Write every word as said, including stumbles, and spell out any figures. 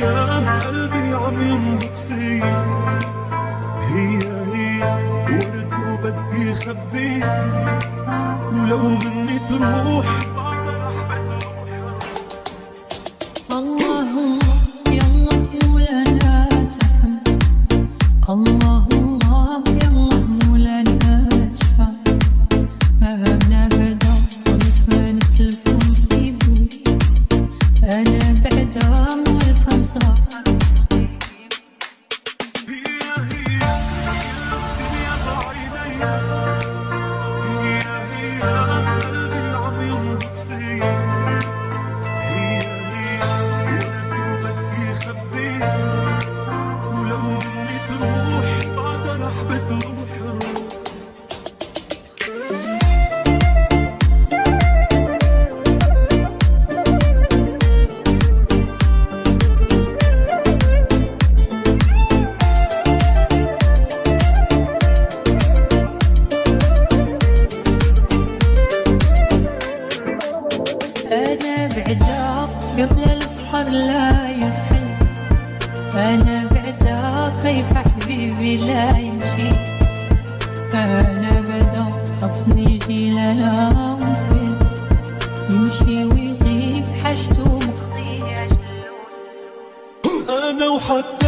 هي قلبي عم ينبض فيها، هي هي وركوبك بيخبيها، ولو مني تروح بقدر احبك روحها. اللهم يا الله مولانا ترحم، الله الله يا الله مولانا اشفع، ما بنا بعدا ومتمنى التلفون سيبو، انا بعدا من الفنصار. أنا بعدا قبل الفقر لا يرحل، أنا بعدا خايفة حبيبي لا يمشي، أنا بعدا حصني جيلة لا ممكن يمشي ويغيب حاجته مقضية جلول. أنا وحتى